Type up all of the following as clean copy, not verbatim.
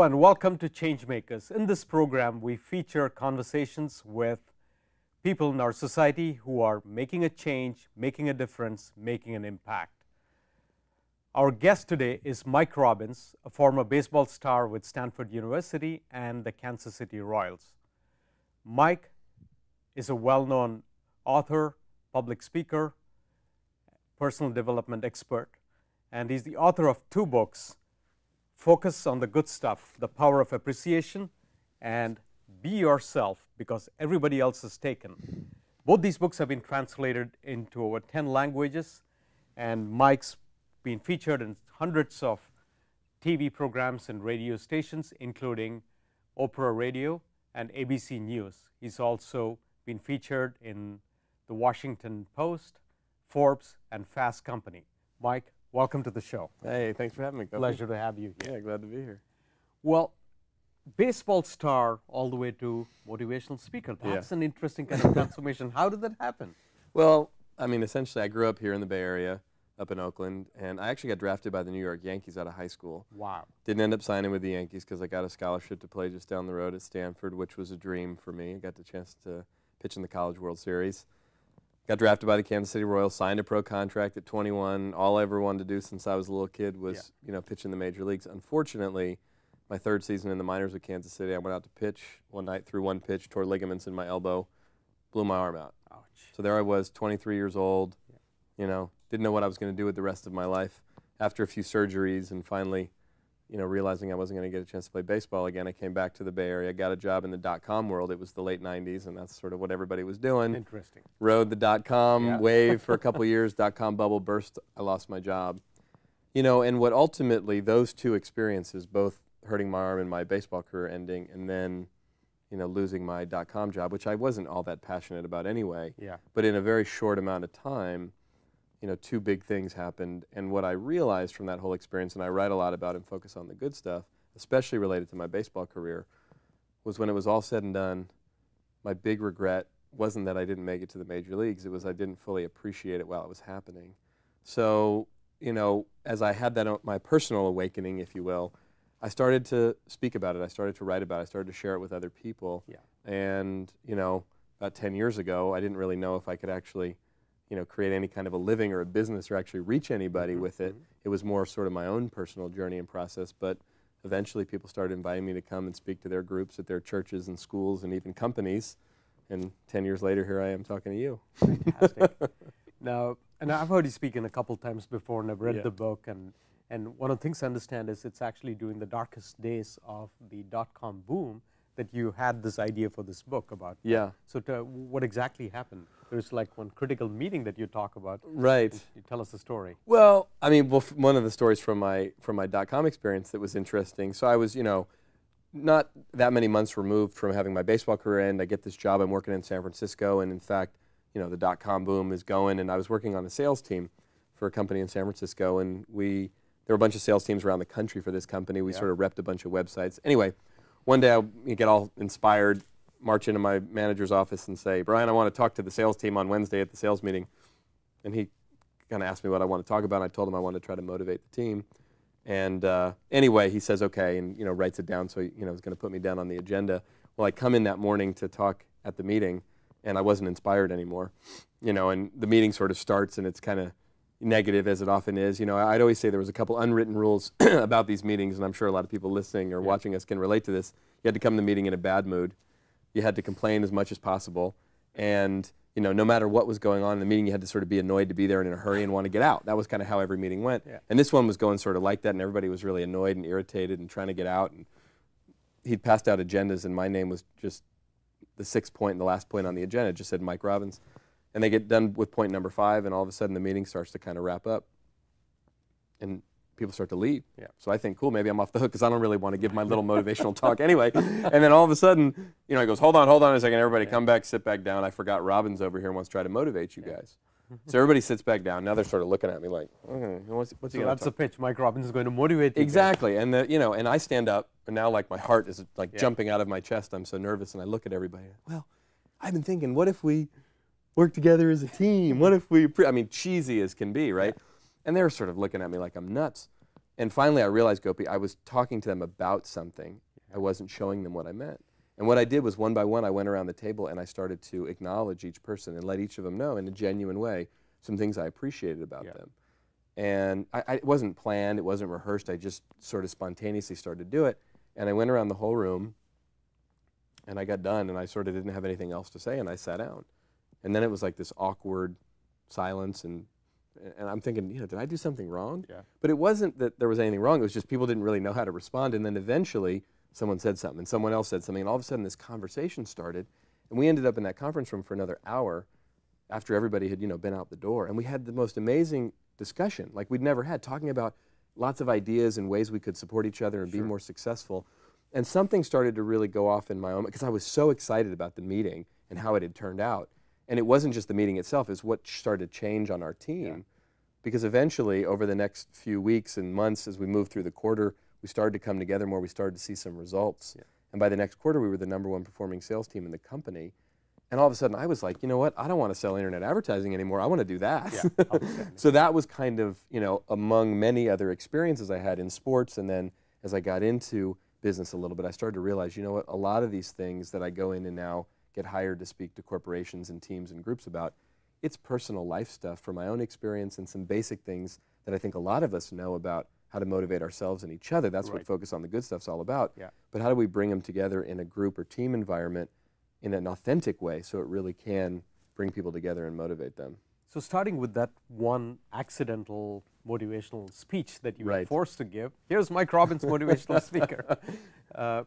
Hello and welcome to Change Makers. In this program, we feature conversations with people in our society who are making a change, making a difference, making an impact. Our guest today is Mike Robbins, a former baseball star with Stanford University and the Kansas City Royals. Mike is a well-known author, public speaker, personal development expert, and he's the author of two books, Focus on the Good Stuff, The Power of Appreciation, and Be Yourself Because Everybody Else is Taken. Both these books have been translated into over 10 languages, and Mike's been featured in hundreds of TV programs and radio stations, including Oprah Radio and ABC News. He's also been featured in The Washington Post, Forbes, and Fast Company. Mike, welcome to the show. Hey, thanks for having me, Gopi. Pleasure to have you here. Yeah, glad to be here. Well, baseball star all the way to motivational speaker. That's an interesting kind of transformation. How did that happen? Well, I mean, essentially, I grew up here in the Bay Area, up in Oakland, and I actually got drafted by the New York Yankees out of high school. Wow. Didn't end up signing with the Yankees because I got a scholarship to play just down the road at Stanford, which was a dream for me. I got the chance to pitch in the College World Series. Got drafted by the Kansas City Royals, signed a pro contract at 21. All I ever wanted to do since I was a little kid was, you know, pitch in the major leagues. Unfortunately, my third season in the minors with Kansas City, I went out to pitch one night, threw one pitch, tore ligaments in my elbow, blew my arm out. Ouch. So there I was, 23 years old, you know, didn't know what I was going to do with the rest of my life. After a few surgeries and finally, you know, realizing I wasn't going to get a chance to play baseball again, I came back to the Bay Area, got a job in the dot-com world. It was the late 90s, and that's sort of what everybody was doing. Interesting. Rode the dot-com wave for a couple years. Dot-com bubble burst. I lost my job. You know, and what ultimately those two experiences, both hurting my arm and my baseball career ending, and then, you know, losing my dot-com job, which I wasn't all that passionate about anyway. Yeah. But in a very short amount of time, you know, two big things happened, and what I realized from that whole experience, and I write a lot about and focus on the good stuff, especially related to my baseball career, was when it was all said and done, my big regret wasn't that I didn't make it to the major leagues, it was I didn't fully appreciate it while it was happening. So, you know, as I had that, my personal awakening, if you will, I started to speak about it, I started to write about it, I started to share it with other people, and, you know, about 10 years ago, I didn't really know if I could actually, you know, create any kind of a living or a business or actually reach anybody with it. It was more sort of my own personal journey and process, but eventually people started inviting me to come and speak to their groups at their churches and schools and even companies, and 10 years later here I am talking to you. Fantastic. Now, and I've heard you speak a couple times before, and I've read the book, and one of the things I understand is it's actually during the darkest days of the dot-com boom that you had this idea for this book about. Yeah. So what exactly happened? There's like one critical meeting that you talk about. Right. You tell us the story. Well, I mean, one of the stories from my dot-com experience that was interesting. So I was, you know, not that many months removed from having my baseball career end. I get this job. I'm working in San Francisco, and in fact, you know, the dot-com boom is going, and I was working on a sales team for a company in San Francisco, and there were a bunch of sales teams around the country for this company. We sort of repped a bunch of websites. Anyway, one day I get all inspired, march into my manager's office and say, Brian, I want to talk to the sales team on Wednesday at the sales meeting. And he kind of asked me what I want to talk about, and I told him I wanted to try to motivate the team. And anyway, he says, okay, and, you know, writes it down, so, you know, he's going to put me down on the agenda. Well, I come in that morning to talk at the meeting, and I wasn't inspired anymore. You know, and the meeting sort of starts, and it's kind of negative, as it often is. You know, I'd always say there was a couple unwritten rules about these meetings, and I'm sure a lot of people listening or watching us can relate to this. You had to come to the meeting in a bad mood. You had to complain as much as possible, and, you know, no matter what was going on in the meeting, you had to sort of be annoyed to be there and in a hurry and want to get out. That was kind of how every meeting went. Yeah. And this one was going sort of like that, and everybody was really annoyed and irritated and trying to get out. And he'd passed out agendas, and my name was just the sixth point and the last point on the agenda. It just said Mike Robbins. And they get done with point number 5, and all of a sudden the meeting starts to kind of wrap up, and people start to leave. Yeah. So I think, cool, maybe I'm off the hook because I don't really want to give my little motivational talk anyway. And then all of a sudden, you know, he goes, hold on a second, everybody come back, sit back down. I forgot Robbins over here and wants to try to motivate you guys. So everybody sits back down. Now they're sort of looking at me like, okay, what's he going to talk? So that's the pitch. Mike Robbins is going to motivate you. Exactly. And, you know, and I stand up, and now like my heart is like jumping out of my chest. I'm so nervous, and I look at everybody. Well, I've been thinking, what if we work together as a team? What if we, I mean, cheesy as can be, right? And they were sort of looking at me like I'm nuts. And finally I realized, Gopi, I was talking to them about something. I wasn't showing them what I meant. And what I did was one by one I went around the table and I started to acknowledge each person and let each of them know in a genuine way some things I appreciated about them. And it wasn't planned, it wasn't rehearsed, I just sort of spontaneously started to do it. And I went around the whole room and I got done and I sort of didn't have anything else to say and I sat down. And then it was like this awkward silence and I'm thinking, you know, did I do something wrong? Yeah. But it wasn't that there was anything wrong, it was just people didn't really know how to respond, and then eventually someone said something and someone else said something and all of a sudden this conversation started and we ended up in that conference room for another hour after everybody had, you know, been out the door, and we had the most amazing discussion like we'd never had, talking about lots of ideas and ways we could support each other and be more successful. And something started to really go off in my own, because I was so excited about the meeting and how it had turned out. And it wasn't just the meeting itself, it's what started to change on our team. Yeah. Because eventually, over the next few weeks and months, as we moved through the quarter, we started to come together more, we started to see some results. Yeah. And by the next quarter, we were the #1 performing sales team in the company. And all of a sudden, I was like, you know what, I don't want to sell internet advertising anymore, I want to do that. Yeah, so that was kind of, you know, among many other experiences I had in sports, and then as I got into business a little bit, I started to realize, you know what, a lot of these things that I go in and now get hired to speak to corporations and teams and groups about, it's personal life stuff from my own experience and some basic things that I think a lot of us know about how to motivate ourselves and each other. That's what Focus on the Good Stuff's all about. Yeah. But how do we bring them together in a group or team environment in an authentic way so it really can bring people together and motivate them? So starting with that one accidental motivational speech that you were forced to give, here's Mike Robbins, motivational speaker.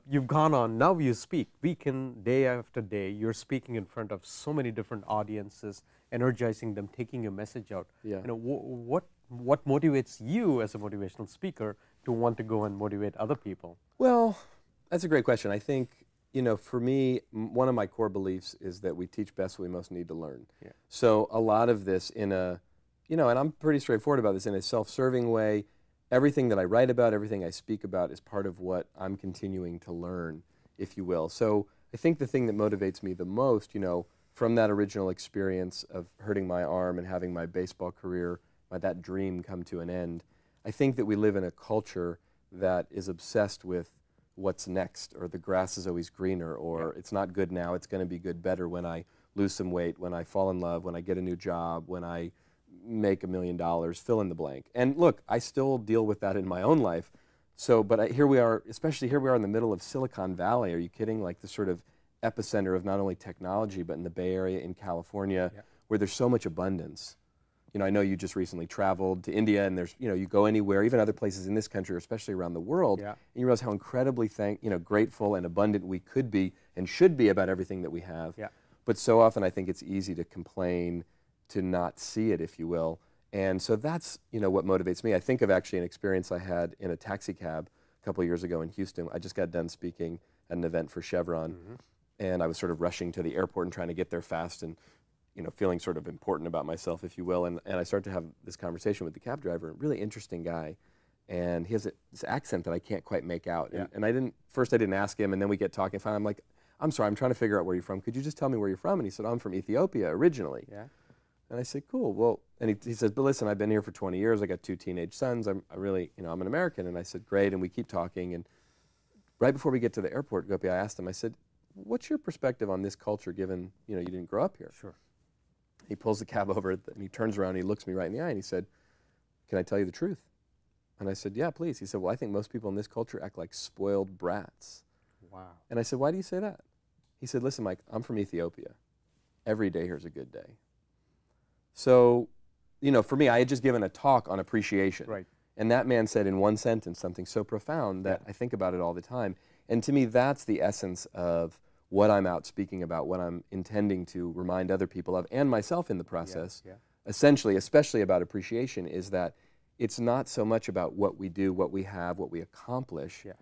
You've gone on, now you speak week in, day after day, you're speaking in front of so many different audiences, energizing them, taking your message out. Yeah. You know, what motivates you as a motivational speaker to want to go and motivate other people? Well, that's a great question. I think, you know, for me, one of my core beliefs is that we teach best what we most need to learn. Yeah. So a lot of this in a, you know, and I'm pretty straightforward about this, in a self-serving way, everything that I write about, everything I speak about is part of what I'm continuing to learn, if you will. So I think the thing that motivates me the most, you know, from that original experience of hurting my arm and having my baseball career, that dream come to an end, I think that we live in a culture that is obsessed with what's next, or the grass is always greener, or it's not good now, it's going to be good better when I lose some weight, when I fall in love, when I get a new job, when I make $1 million, fill in the blank. And look, I still deal with that in my own life. So, but here we are, especially here we are in the middle of Silicon Valley, are you kidding? Like the sort of epicenter of not only technology, but in the Bay Area, in California, where there's so much abundance. You know, I know you just recently traveled to India, and there's, you know, you go anywhere, even other places in this country, or especially around the world, and you realize how incredibly grateful and abundant we could be and should be about everything that we have. Yeah. But so often I think it's easy to complain, to not see it, if you will. And so that's, you know, what motivates me. I think of actually an experience I had in a taxi cab a couple of years ago in Houston. I just got done speaking at an event for Chevron, and I was sort of rushing to the airport and trying to get there fast, and you know, feeling sort of important about myself, if you will, and I start to have this conversation with the cab driver, a really interesting guy, and he has this accent that I can't quite make out, and first I didn't ask him, and then we get talking, finally I'm like, I'm sorry, I'm trying to figure out where you're from, could you just tell me where you're from? And he said, I'm from Ethiopia originally. Yeah. And I said, cool, well, and he says, but listen, I've been here for 20 years, I got 2 teenage sons, I really, you know, I'm an American, and I said, great, and we keep talking, and right before we get to the airport, Gopi, I asked him, I said, what's your perspective on this culture given, you know, you didn't grow up here? Sure. He pulls the cab over and he turns around and he looks me right in the eye and he said, can I tell you the truth? And I said, yeah, please. He said, well, I think most people in this culture act like spoiled brats. Wow. And I said, why do you say that? He said, listen, Mike, I'm from Ethiopia. Every day here's a good day. So, you know, for me, I had just given a talk on appreciation. Right. And that man said in one sentence something so profound that I think about it all the time. And to me, that's the essence of what I'm out speaking about, what I'm intending to remind other people of, and myself in the process, essentially, especially about appreciation, is that it's not so much about what we do, what we have, what we accomplish. Yeah.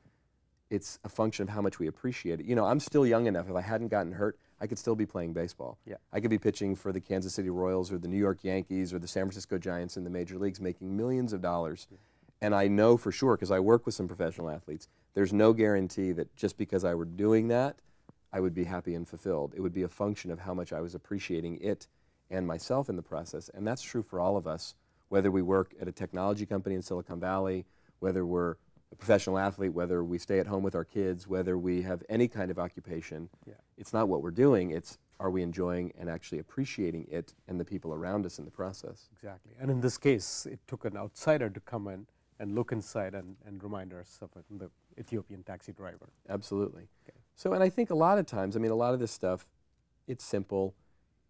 It's a function of how much we appreciate it. You know, I'm still young enough, if I hadn't gotten hurt, I could still be playing baseball. Yeah. I could be pitching for the Kansas City Royals or the New York Yankees or the San Francisco Giants in the major leagues, making millions of dollars. Yeah. And I know for sure, because I work with some professional athletes, there's no guarantee that just because I were doing that, I would be happy and fulfilled. It would be a function of how much I was appreciating it and myself in the process. And that's true for all of us, whether we work at a technology company in Silicon Valley, whether we're a professional athlete, whether we stay at home with our kids, whether we have any kind of occupation, it's not what we're doing, it's are we enjoying and actually appreciating it and the people around us in the process. Exactly. And in this case, it took an outsider to come in and look inside and remind us of it, the Ethiopian taxi driver. Absolutely. Okay. So, and I think a lot of times, I mean, a lot of this stuff, it's simple,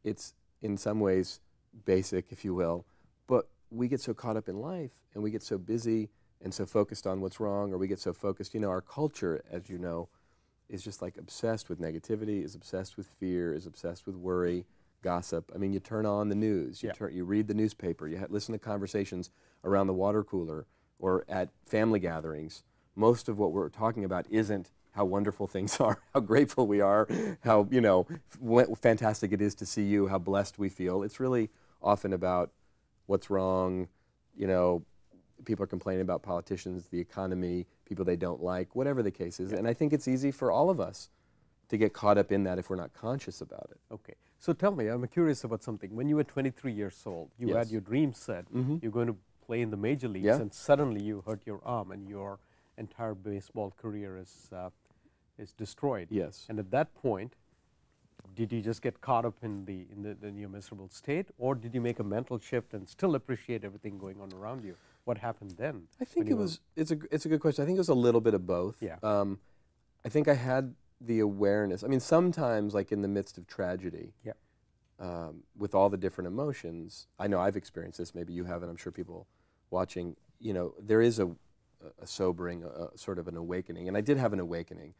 it's in some ways basic, if you will, but we get so caught up in life and we get so busy and so focused on what's wrong, or we get so focused, you know, our culture, as you know, is just like obsessed with negativity, is obsessed with fear, is obsessed with worry, gossip. I mean, you turn on the news, you read the newspaper, you listen to conversations around the water cooler or at family gatherings. Most of what we're talking about isn't how wonderful things are, how grateful we are, how, you know, fantastic it is to see you, how blessed we feel. It's really often about what's wrong, you know, people are complaining about politicians, the economy, people they don't like, whatever the case is. And I think it's easy for all of us to get caught up in that if we're not conscious about it. Okay. So tell me, I'm curious about something. When you were 23 years old, you had your dream set. You're going to play in the major leagues, and suddenly you hurt your arm and your entire baseball career is destroyed. Yes. And at that point, did you just get caught up in your miserable state, or did you make a mental shift and still appreciate everything going on around you? What happened then? I think it was, it's a good question. I think it was a little bit of both. Yeah. I think I had the awareness. I mean, sometimes, like in the midst of tragedy, with all the different emotions, I know I've experienced this, maybe you haven't, I'm sure people watching, you know, there is a sobering, sort of an awakening, and I did have an awakening.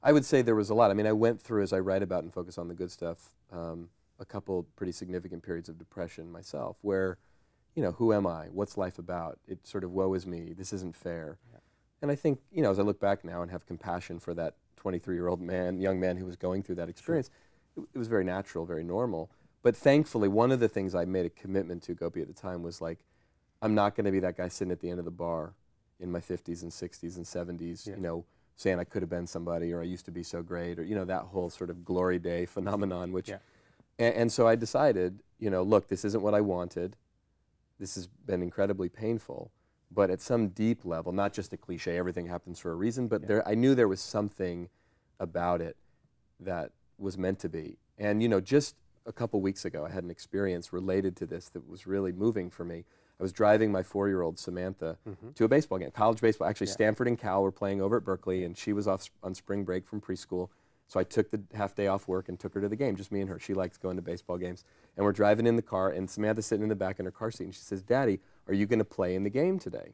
I would say there was a lot. I mean, I went through, as I write about in Focus on the Good Stuff, a couple pretty significant periods of depression myself, where, you know, who am I? What's life about? It sort of, woe is me. This isn't fair. Yeah. And I think, you know, as I look back now and have compassion for that 23-year-old man, young man who was going through that experience, it was very natural, very normal. But thankfully, one of the things I made a commitment to, Gopi, at the time was like, I'm not going to be that guy sitting at the end of the bar in my 50s and 60s and 70s, you know, saying I could have been somebody, or I used to be so great, or, you know, that whole sort of glory day phenomenon, which, and so I decided, you know, look, this isn't what I wanted. This has been incredibly painful, but at some deep level, not just a cliche, everything happens for a reason, but I knew there was something about it that was meant to be. And, you know, just a couple weeks ago, I had an experience related to this that was really moving for me. I was driving my 4-year-old Samantha to a baseball game, college baseball. Actually, Stanford and Cal were playing over at Berkeley, and she was off on spring break from preschool. So I took the half day off work and took her to the game, just me and her. She likes going to baseball games. And we're driving in the car, and Samantha's sitting in the back in her car seat, and she says, Daddy, are you going to play in the game today?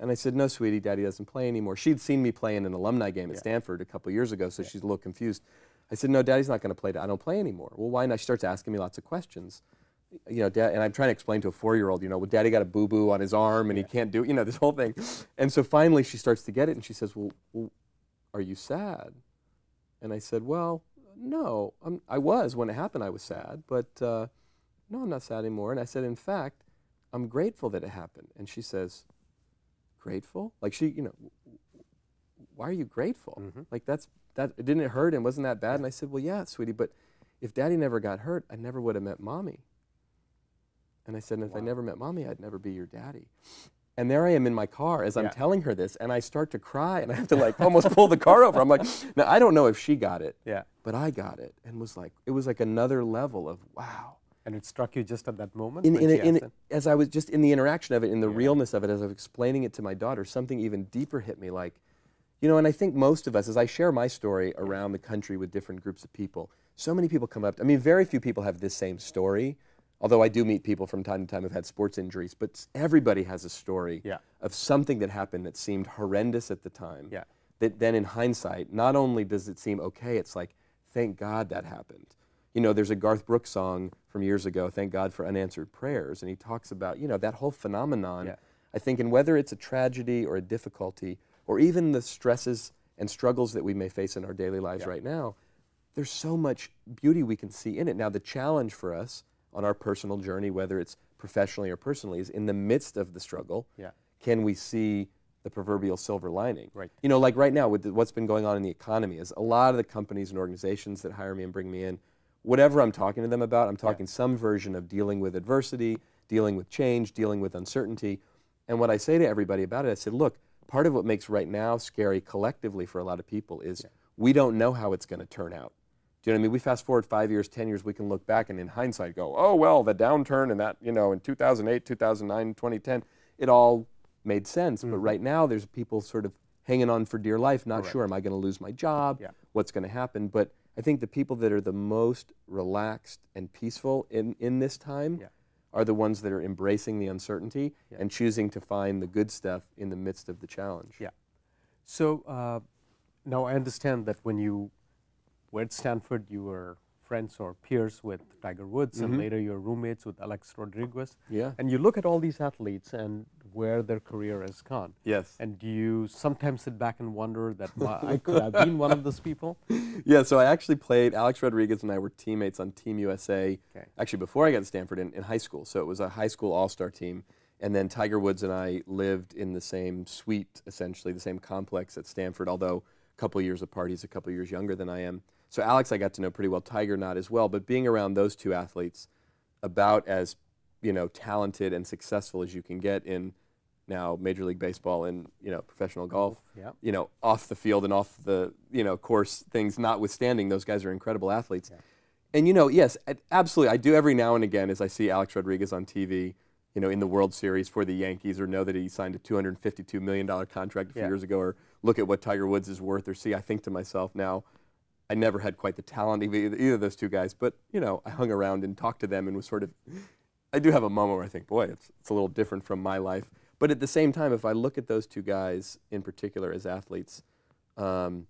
And I said, no, sweetie, Daddy doesn't play anymore. She'd seen me play in an alumni game at Stanford a couple years ago, so she's a little confused. I said, no, Daddy's not going to play. I don't play anymore. Well, why not? She starts asking me lots of questions. You know, Dad, and I'm trying to explain to a 4-year-old, you know, well, Daddy got a boo-boo on his arm, and he can't do it, you know, this whole thing. And so finally she starts to get it, and she says, well are you sad? And I said, well, no, I was. When it happened, I was sad, but no, I'm not sad anymore. And I said, in fact, I'm grateful that it happened. And she says, grateful? Like, she, you know, why are you grateful? Like, didn't it hurt, and wasn't that bad? And I said, well, yeah, sweetie, but if Daddy never got hurt, I never would have met Mommy. And I said, and if I never met Mommy, I'd never be your daddy. And there I am in my car as I'm telling her this, and I start to cry, and I have to like almost pull the car over. I'm like, now I don't know if she got it, but I got it, and was like, it was like another level of wow. And it struck you just at that moment? As I was just in the interaction of it, in the realness of it, as I was explaining it to my daughter, something even deeper hit me, like, you know, and I think most of us, as I share my story around the country with different groups of people, so many people come up, I mean, very few people have this same story. Although I do meet people from time to time who've had sports injuries, but everybody has a story of something that happened that seemed horrendous at the time, that then in hindsight, not only does it seem okay, it's like, thank God that happened. You know, there's a Garth Brooks song from years ago, Thank God for Unanswered Prayers, and he talks about, you know, that whole phenomenon, I think, and whether it's a tragedy or a difficulty, or even the stresses and struggles that we may face in our daily lives right now, there's so much beauty we can see in it. Now, the challenge for us on our personal journey, whether it's professionally or personally, is in the midst of the struggle, can we see the proverbial silver lining? Right. You know, like right now, with what's been going on in the economy, is a lot of the companies and organizations that hire me and bring me in, whatever I'm talking to them about, I'm talking some version of dealing with adversity, dealing with change, dealing with uncertainty. And what I say to everybody about it, I said, look, part of what makes right now scary collectively for a lot of people is we don't know how it's going to turn out. Do you know what I mean? We fast forward 5 years, 10 years, we can look back and in hindsight go, oh, well, the downturn and that, you know, in 2008, 2009, 2010, it all made sense. Mm-hmm. But right now there's people sort of hanging on for dear life, not sure, am I going to lose my job? Yeah. What's going to happen? But I think the people that are the most relaxed and peaceful in this time are the ones that are embracing the uncertainty and choosing to find the good stuff in the midst of the challenge. Yeah. So now I understand that when you were at Stanford, you were friends or peers with Tiger Woods, and later you were roommates with Alex Rodriguez. Yeah. And you look at all these athletes and where their career has gone. Yes. And do you sometimes sit back and wonder that I could have been one of those people? Yeah, so I actually played, Alex Rodriguez and I were teammates on Team USA, actually before I got to Stanford in high school. So it was a high school all-star team. And then Tiger Woods and I lived in the same suite, essentially, the same complex at Stanford, although a couple years apart, he's a couple years younger than I am. So Alex I got to know pretty well, Tiger not as well, but being around those two athletes, about as, you know, talented and successful as you can get in now Major League Baseball and, you know, professional golf, you know, off the field and off the, you know, course things notwithstanding, those guys are incredible athletes. Yeah. And, you know, yes, absolutely, I do every now and again as I see Alex Rodriguez on TV, you know, in the World Series for the Yankees, or know that he signed a $252 million contract a few years ago, or look at what Tiger Woods is worth, or see, I think to myself now, I never had quite the talent of either of those two guys, but, you know, I hung around and talked to them and was sort of, I do have a moment where I think, boy, it's a little different from my life. But at the same time, if I look at those two guys in particular as athletes, and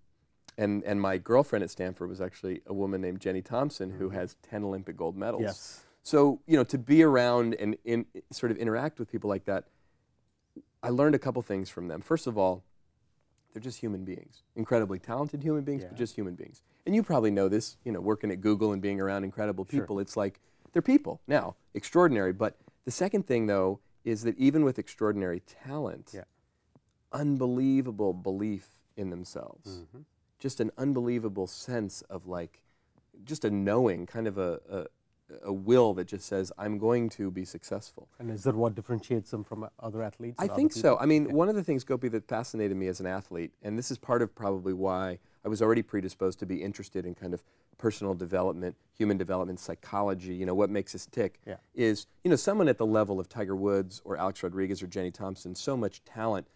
my girlfriend at Stanford was actually a woman named Jenny Thompson, who has 10 Olympic gold medals. Yes. So, you know, to be around and sort of interact with people like that, I learned a couple things from them. First of all, they're just human beings, incredibly talented human beings, but just human beings. And you probably know this, you know, working at Google and being around incredible people, it's like, they're people now, extraordinary. But the second thing, though, is that even with extraordinary talent, unbelievable belief in themselves, just an unbelievable sense of, like, just a knowing, kind of a will that just says, I'm going to be successful. And is that what differentiates them from other athletes? I think so. I mean, one of the things, Gopi, that fascinated me as an athlete, and this is part of probably why I was already predisposed to be interested in kind of personal development, human development, psychology, you know, what makes us tick, is, you know, someone at the level of Tiger Woods or Alex Rodriguez or Jenny Thompson, so much talent,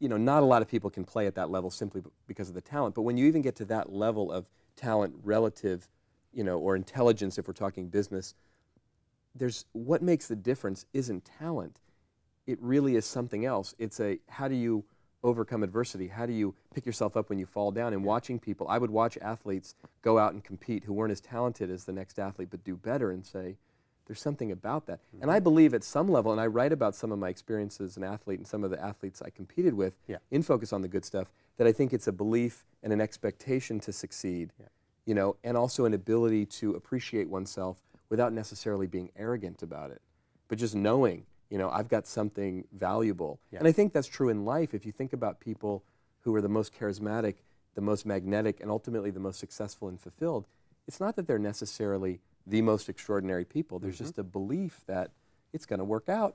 you know, not a lot of people can play at that level simply because of the talent. But when you even get to that level of talent relative, you know, or intelligence if we're talking business, there's, what makes the difference isn't talent. It really is something else. It's a, how do you overcome adversity? How do you pick yourself up when you fall down? And watching people, I would watch athletes go out and compete who weren't as talented as the next athlete but do better and say, there's something about that. And I believe at some level, and I write about some of my experiences as an athlete and some of the athletes I competed with in Focus on the Good Stuff, that I think it's a belief and an expectation to succeed, you know, and also an ability to appreciate oneself without necessarily being arrogant about it, but just knowing, you know, I've got something valuable. Yeah. And I think that's true in life. If you think about people who are the most charismatic, the most magnetic, and ultimately the most successful and fulfilled, it's not that they're necessarily the most extraordinary people. There's just a belief that it's going to work out.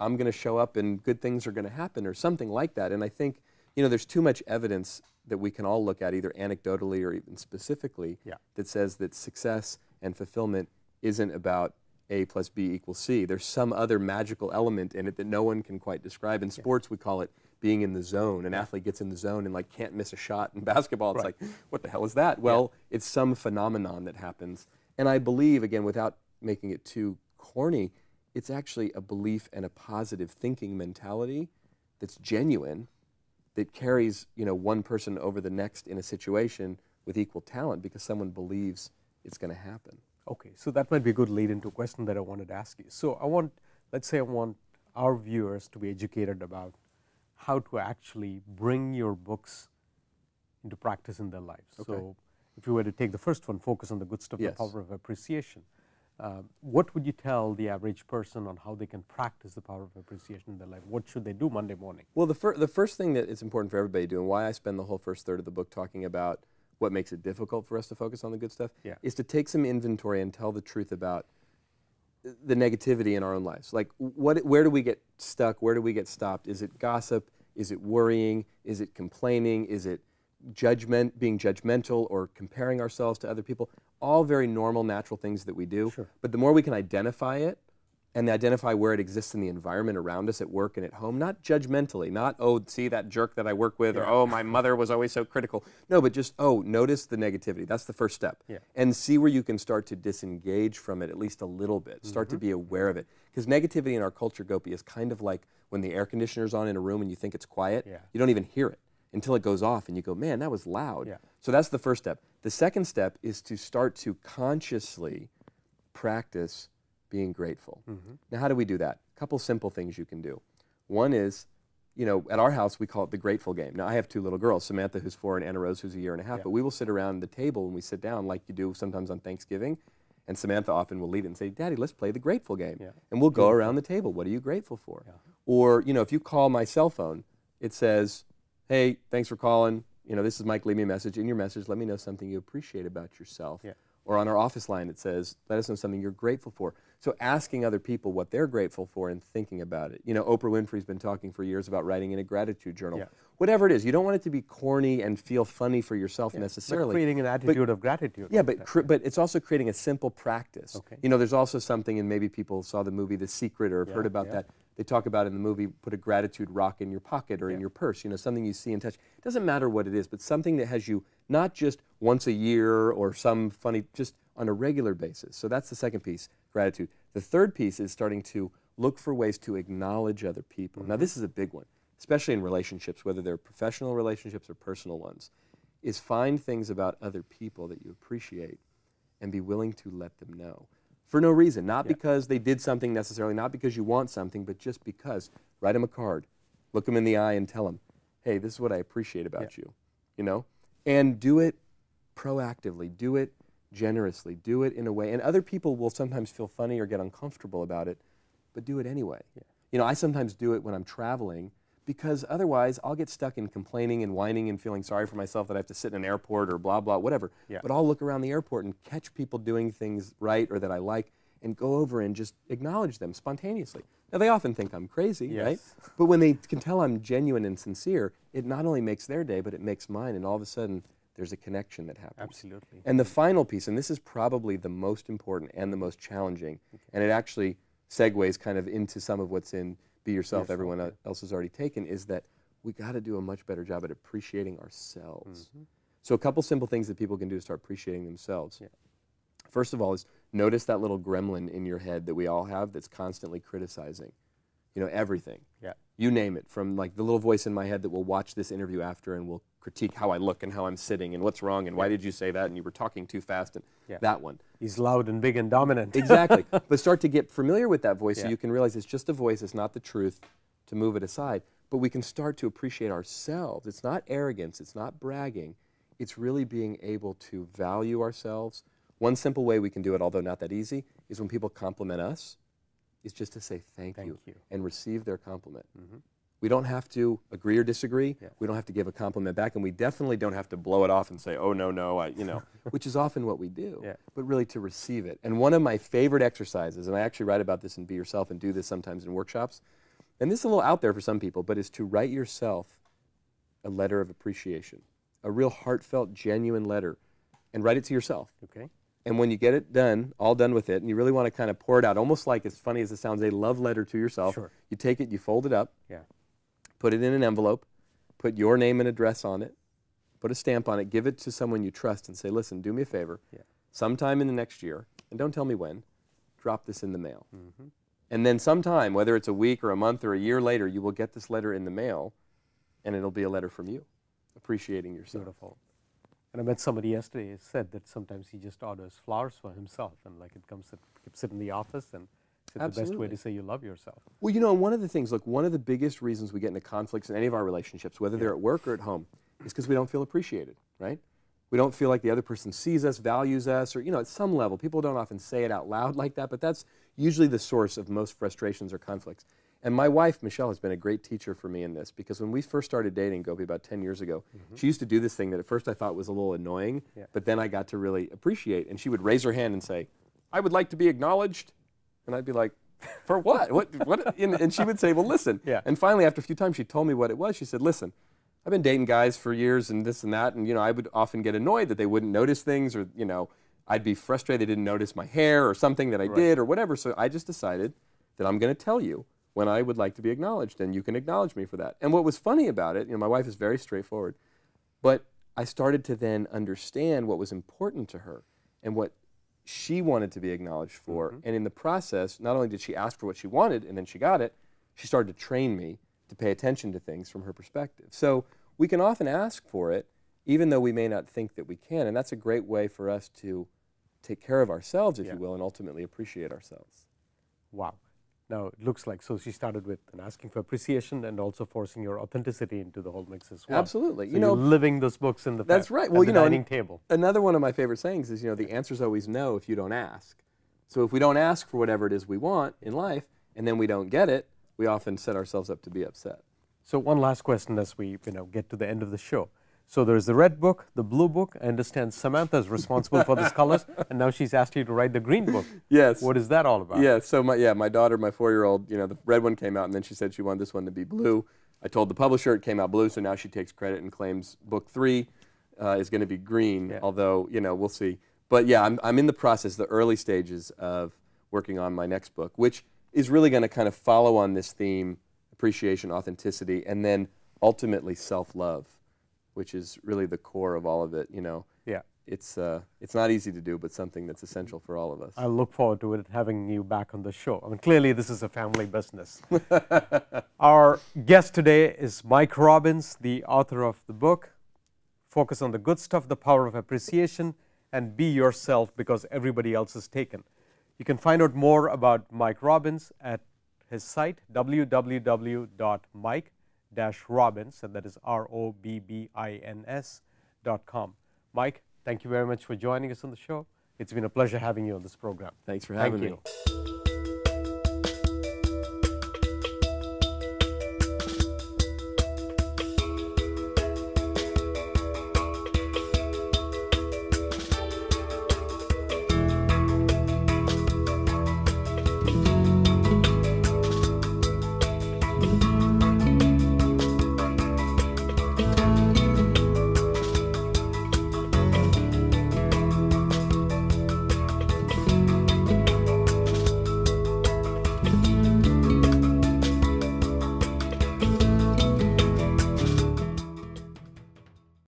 I'm going to show up and good things are going to happen, or something like that. And I think, you know, there's too much evidence that we can all look at, either anecdotally or even specifically, that says that success and fulfillment isn't about A plus B equals C. There's some other magical element in it that no one can quite describe. In sports, we call it being in the zone. An athlete gets in the zone and, like, can't miss a shot. In basketball, it's like, what the hell is that? Well, it's some phenomenon that happens. And I believe, again, without making it too corny, it's actually a belief and a positive thinking mentality that's genuine, that carries, you know, one person over the next in a situation with equal talent because someone believes it's going to happen. Okay, so that might be a good lead into a question that I wanted to ask you. So I want, let's say I want our viewers to be educated about how to actually bring your books into practice in their lives. Okay. So if you were to take the first one, Focus on the Good Stuff, the Power of Appreciation, what would you tell the average person on how they can practice the power of appreciation in their life? What should they do Monday morning? Well, the first thing that is important for everybody to do, and why I spend the whole first third of the book talking about what makes it difficult for us to focus on the good stuff, is to take some inventory and tell the truth about the negativity in our own lives. Like, where do we get stuck? Where do we get stopped? Is it gossip? Is it worrying? Is it complaining? Is it judgment, being judgmental or comparing ourselves to other people? All very normal, natural things that we do. Sure. But the more we can identify it and identify where it exists in the environment around us at work and at home, not judgmentally, not, oh, see that jerk that I work with, yeah. or, oh, my mother was always so critical. No, but just, oh, notice the negativity. That's the first step. Yeah. And see where you can start to disengage from it at least a little bit. Start to be aware of it. Because negativity in our culture, Gopi, is kind of like when the air conditioner's on in a room and you think it's quiet, yeah. you don't even hear it until it goes off and you go, man, that was loud. Yeah. So that's the first step. The second step is to start to consciously practice being grateful. Now, how do we do that? A couple simple things you can do. One is, you know, at our house we call it the grateful game. Now, I have two little girls, Samantha, who's 4, and Anna Rose, who's a 1.5. Yeah. But we will sit around the table and we sit down like you do sometimes on Thanksgiving, and Samantha often will lead it and say, "Daddy, let's play the grateful game." Yeah. And we'll go around the table. What are you grateful for? Yeah. Or, you know, if you call my cell phone, it says, "Hey, thanks for calling. You know, this is Mike. Leave me a message. In your message, let me know something you appreciate about yourself." Yeah. Or on our office line, it says, "Let us know something you're grateful for." So asking other people what they're grateful for and thinking about it. You know, Oprah Winfrey's been talking for years about writing in a gratitude journal. Yeah. Whatever it is, you don't want it to be corny and feel funny for yourself necessarily. But creating an attitude of gratitude. Yeah, but it's also creating a simple practice. Okay. You know, there's also something, and maybe people saw the movie The Secret or have heard about that. They talk about in the movie, put a gratitude rock in your pocket or in your purse, you know, something you see and touch. It doesn't matter what it is, but something that has you not just once a year or some funny, just on a regular basis. So that's the second piece, gratitude. The third piece is starting to look for ways to acknowledge other people. Now, this is a big one, especially in relationships, whether they're professional relationships or personal ones, is find things about other people that you appreciate and be willing to let them know. For no reason, not because they did something necessarily, not because you want something, but just because. Write them a card, look them in the eye and tell them, hey, this is what I appreciate about you, you know? And do it proactively, do it generously, do it in a way, and other people will sometimes feel funny or get uncomfortable about it, but do it anyway. Yeah. You know, I sometimes do it when I'm traveling because otherwise I'll get stuck in complaining and whining and feeling sorry for myself that I have to sit in an airport or blah, blah, whatever. Yeah. But I'll look around the airport and catch people doing things right or that I like and go over and just acknowledge them spontaneously. Now, they often think I'm crazy, right? But when they can tell I'm genuine and sincere, it not only makes their day, but it makes mine, and all of a sudden there's a connection that happens. Absolutely. And the final piece, and this is probably the most important and the most challenging, and it actually segues kind of into some of what's in Be Yourself, Everyone Else Has Already Taken, is that we got to do a much better job at appreciating ourselves. So a couple simple things that people can do to start appreciating themselves. Yeah. First of all is notice that little gremlin in your head that we all have that's constantly criticizing, you know, everything. Yeah. You name it, from like the little voice in my head that will watch this interview after and will critique how I look and how I'm sitting and what's wrong and why did you say that and you were talking too fast and that one. He's loud and big and dominant. Exactly. But start to get familiar with that voice so you can realize it's just a voice, it's not the truth, to move it aside. But we can start to appreciate ourselves. It's not arrogance, it's not bragging, it's really being able to value ourselves. One simple way we can do it, although not that easy, is when people compliment us, is just to say thank you and receive their compliment. We don't have to agree or disagree. We don't have to give a compliment back, and we definitely don't have to blow it off and say, oh, no, no, I, you know, which is often what we do, but really to receive it. And one of my favorite exercises, and I actually write about this in Be Yourself and do this sometimes in workshops, and this is a little out there for some people, but is to write yourself a letter of appreciation, a real heartfelt, genuine letter, and write it to yourself. Okay. And when you get it done, all done with it, and you really want to kind of pour it out, almost like, as funny as it sounds, a love letter to yourself. Sure. You take it, you fold it up, put it in an envelope, put your name and address on it, put a stamp on it, give it to someone you trust and say, listen, do me a favor, sometime in the next year, and don't tell me when, drop this in the mail. And then sometime, whether it's a week or a month or a year later, you will get this letter in the mail, and it'll be a letter from you, appreciating yourself. Beautiful. And I met somebody yesterday who said that sometimes he just orders flowers for himself, and like it comes, keeps it in the office, and it's the best way to say you love yourself. Well, you know, one of the things, look, one of the biggest reasons we get into conflicts in any of our relationships, whether they're at work or at home, is because we don't feel appreciated, right? We don't feel like the other person sees us, values us, or, you know, at some level. People don't often say it out loud like that, but that's usually the source of most frustrations or conflicts. And my wife, Michelle, has been a great teacher for me in this, because when we first started dating, Gopi, about 10 years ago, she used to do this thing that at first I thought was a little annoying, but then I got to really appreciate. And she would raise her hand and say, I would like to be acknowledged. And I'd be like, For what? What? And she would say, well, listen. Yeah. And finally, after a few times, she told me what it was. She said, listen, I've been dating guys for years and this and that, and you know, I would often get annoyed that they wouldn't notice things, or you know, I'd be frustrated they didn't notice my hair or something that I did or whatever. So I just decided that I'm going to tell you when I would like to be acknowledged, and you can acknowledge me for that. And what was funny about it, you know, my wife is very straightforward, but I started to then understand what was important to her and what she wanted to be acknowledged for. And in the process, not only did she ask for what she wanted and then she got it, she started to train me to pay attention to things from her perspective. So we can often ask for it, even though we may not think that we can. And that's a great way for us to take care of ourselves, if you will, and ultimately appreciate ourselves. Wow. Now, it looks like, so she started with an asking for appreciation and also forcing your authenticity into the whole mix as well. Absolutely. So you know, living those books in the dining table. Another one of my favorite sayings is, you know, the answer's always no if you don't ask. So if we don't ask for whatever it is we want in life, and then we don't get it, we often set ourselves up to be upset. So one last question as we, you know, get to the end of the show. So there's the red book, the blue book. I understand Samantha is responsible for these colors, and now she's asked you to write the green book. Yes. What is that all about? Yeah. So my daughter, my 4-year-old, you know, the red one came out, and then she said she wanted this one to be blue. I told the publisher it came out blue, so now she takes credit and claims book 3 is going to be green. Yeah. Although, you know, we'll see. But yeah, I'm in the process, the early stages of working on my next book, which is really going to kind of follow on this theme: appreciation, authenticity, and then ultimately self-love, which is really the core of all of it, you know. Yeah. It's not easy to do, but something that's essential for all of us. I look forward to it, having you back on the show. I mean, clearly this is a family business. Our guest today is Mike Robbins, the author of the book, Focus on the Good Stuff, The Power of Appreciation, and Be Yourself Because Everybody Else is Taken. You can find out more about Mike Robbins at his site, www.mike-robbins, and that is robbins.com. Mike, thank you very much for joining us on the show. It's been a pleasure having you on this program. Thanks for having me.